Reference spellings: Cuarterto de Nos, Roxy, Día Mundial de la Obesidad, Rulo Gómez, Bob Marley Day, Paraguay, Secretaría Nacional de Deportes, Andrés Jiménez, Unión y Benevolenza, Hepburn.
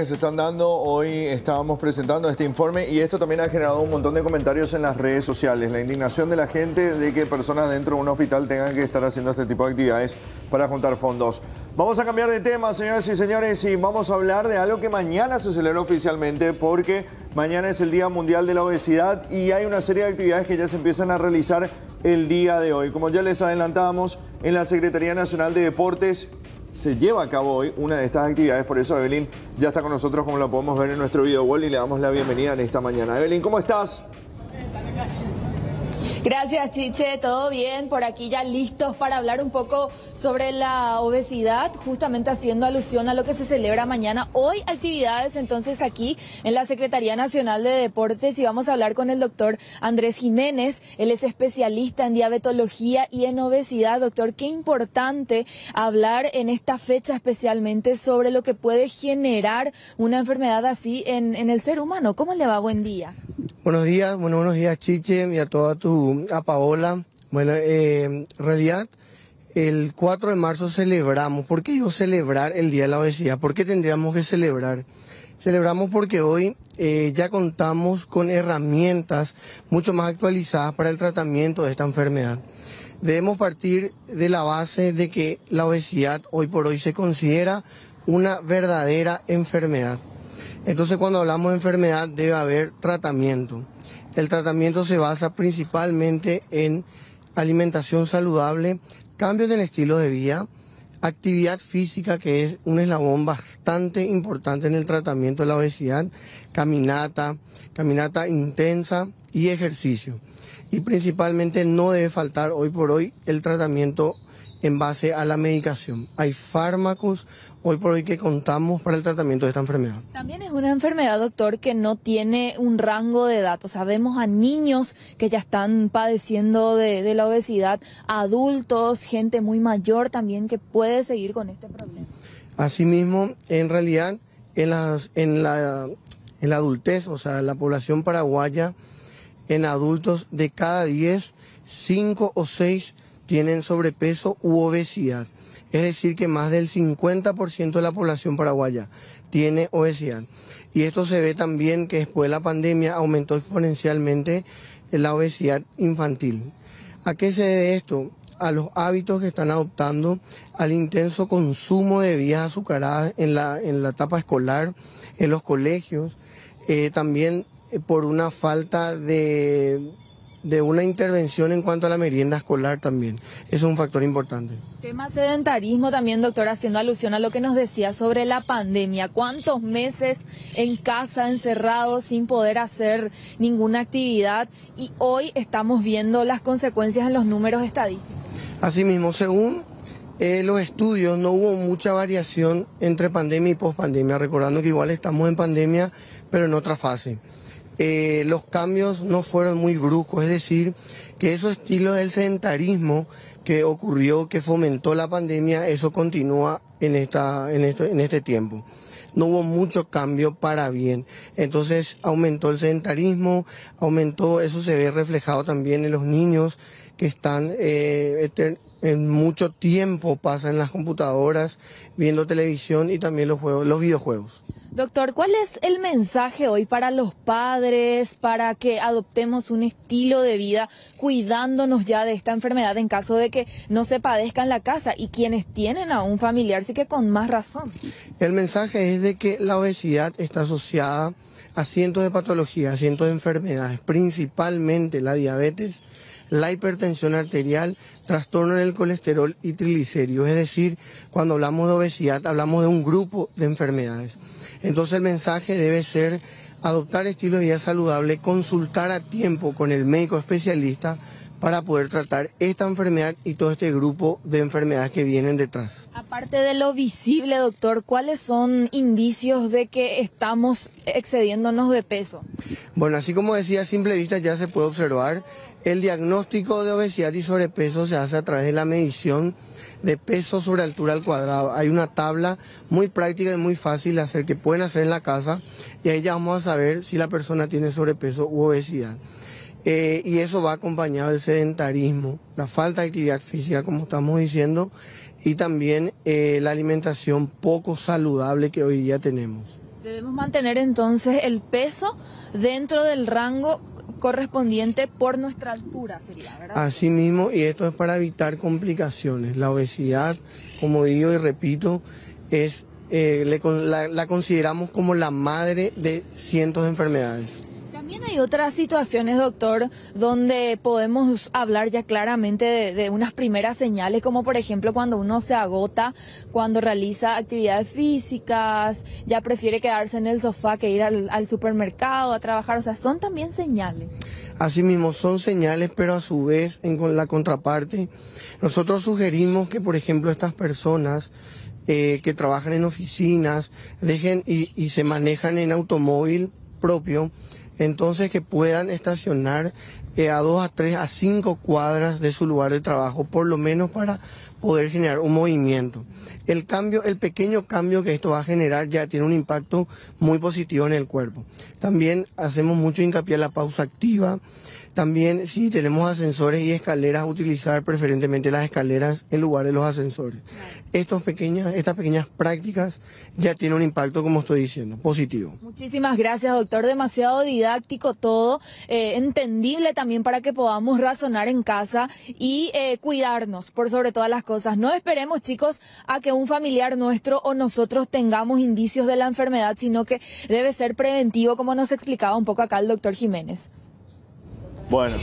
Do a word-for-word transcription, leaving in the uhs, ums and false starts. Se están dando, hoy estábamos presentando este informe y esto también ha generado un montón de comentarios en las redes sociales. La indignación de la gente de que personas dentro de un hospital tengan que estar haciendo este tipo de actividades para juntar fondos. Vamos a cambiar de tema, señoras y señores, y vamos a hablar de algo que mañana se celebra oficialmente porque mañana es el Día Mundial de la Obesidad y hay una serie de actividades que ya se empiezan a realizar el día de hoy. Como ya les adelantábamos, en la Secretaría Nacional de Deportes se lleva a cabo hoy una de estas actividades, por eso Evelyn ya está con nosotros, como la podemos ver en nuestro video wall, y le damos la bienvenida en esta mañana. Evelyn, ¿cómo estás? Gracias, Chiche, todo bien, por aquí ya listos para hablar un poco sobre la obesidad, justamente haciendo alusión a lo que se celebra mañana. Hoy actividades entonces aquí en la Secretaría Nacional de Deportes y vamos a hablar con el doctor Andrés Jiménez. Él es especialista en diabetología y en obesidad. Doctor, qué importante hablar en esta fecha especialmente sobre lo que puede generar una enfermedad así en, en el ser humano. ¿Cómo le va? Buen día. Buenos días, bueno, buenos días, Chiche, y a toda tu, a Paola. Bueno, eh, en realidad, el cuatro de marzo celebramos. ¿Por qué digo celebrar el Día de la Obesidad? ¿Por qué tendríamos que celebrar? Celebramos porque hoy eh, ya contamos con herramientas mucho más actualizadas para el tratamiento de esta enfermedad. Debemos partir de la base de que la obesidad hoy por hoy se considera una verdadera enfermedad. Entonces, cuando hablamos de enfermedad, debe haber tratamiento. El tratamiento se basa principalmente en alimentación saludable, cambios del estilo de vida, actividad física, que es un eslabón bastante importante en el tratamiento de la obesidad, caminata, caminata intensa y ejercicio. Y principalmente no debe faltar hoy por hoy el tratamiento en base a la medicación. Hay fármacos hoy por hoy que contamos para el tratamiento de esta enfermedad. También es una enfermedad, doctor, que no tiene un rango de edad. O sea, vemos a niños que ya están padeciendo de, de la obesidad, adultos, gente muy mayor también que puede seguir con este problema. Asimismo, en realidad, en, las, en, la, en la adultez, o sea, la población paraguaya, en adultos de cada diez, cinco o seis tienen sobrepeso u obesidad. Es decir, que más del cincuenta por ciento de la población paraguaya tiene obesidad. Y esto se ve también que después de la pandemia aumentó exponencialmente la obesidad infantil. ¿A qué se debe esto? A los hábitos que están adoptando, al intenso consumo de bebidas azucaradas en la, en la etapa escolar, en los colegios, eh, también por una falta de... de una intervención en cuanto a la merienda escolar también. Es un factor importante. Tema sedentarismo también, doctora, haciendo alusión a lo que nos decía sobre la pandemia. ¿Cuántos meses en casa, encerrados, sin poder hacer ninguna actividad? Y hoy estamos viendo las consecuencias en los números estadísticos. Asimismo, según eh, los estudios, no hubo mucha variación entre pandemia y pospandemia, recordando que igual estamos en pandemia, pero en otra fase. Eh, los cambios no fueron muy bruscos, es decir, que esos estilos del sedentarismo que ocurrió, que fomentó la pandemia, eso continúa en, esta, en, esto, en este tiempo. No hubo mucho cambio para bien. Entonces aumentó el sedentarismo, aumentó, eso se ve reflejado también en los niños que están eh, en mucho tiempo pasan en las computadoras, viendo televisión y también los juegos, los videojuegos. Doctor, ¿cuál es el mensaje hoy para los padres, para que adoptemos un estilo de vida cuidándonos ya de esta enfermedad en caso de que no se padezca en la casa? Y quienes tienen a un familiar sí que con más razón. El mensaje es de que la obesidad está asociada a cientos de patologías, a cientos de enfermedades, principalmente la diabetes, la hipertensión arterial, trastorno en el colesterol y triglicéridos. Es decir, cuando hablamos de obesidad hablamos de un grupo de enfermedades. Entonces el mensaje debe ser adoptar estilos de vida saludable, consultar a tiempo con el médico especialista para poder tratar esta enfermedad y todo este grupo de enfermedades que vienen detrás. Aparte de lo visible, doctor, ¿cuáles son indicios de que estamos excediéndonos de peso? Bueno, así como decía, a simple vista ya se puede observar. El diagnóstico de obesidad y sobrepeso se hace a través de la medición de peso sobre altura al cuadrado. Hay una tabla muy práctica y muy fácil de hacer que pueden hacer en la casa y ahí ya vamos a saber si la persona tiene sobrepeso u obesidad. Eh, y eso va acompañado del sedentarismo, la falta de actividad física, como estamos diciendo, y también eh, la alimentación poco saludable que hoy día tenemos. Debemos mantener entonces el peso dentro del rango correspondiente por nuestra altura, sería, ¿verdad? Así mismo, y esto es para evitar complicaciones. La obesidad, como digo y repito, es eh, le, la, la consideramos como la madre de cientos de enfermedades. También hay otras situaciones, doctor, donde podemos hablar ya claramente de, de unas primeras señales, como por ejemplo cuando uno se agota, cuando realiza actividades físicas, ya prefiere quedarse en el sofá que ir al, al supermercado a trabajar, o sea, son también señales. Así mismo, son señales, pero a su vez, en la contraparte, nosotros sugerimos que, por ejemplo, estas personas eh, que trabajan en oficinas dejen y, y se manejan en automóvil propio, entonces que puedan estacionar eh, a dos, a tres, a cinco cuadras de su lugar de trabajo, por lo menos para poder generar un movimiento. El cambio, el pequeño cambio que esto va a generar ya tiene un impacto muy positivo en el cuerpo. También hacemos mucho hincapié en la pausa activa. También si tenemos ascensores y escaleras, utilizar preferentemente las escaleras en lugar de los ascensores. Estos pequeños, estas pequeñas prácticas ya tienen un impacto, como estoy diciendo, positivo. Muchísimas gracias, doctor. Demasiado didáctico todo, eh, entendible también para que podamos razonar en casa y eh, cuidarnos por sobre todas las cosas. No esperemos, chicos, a que un familiar nuestro o nosotros tengamos indicios de la enfermedad, sino que debe ser preventivo, como nos explicaba un poco acá el doctor Jiménez. Bueno.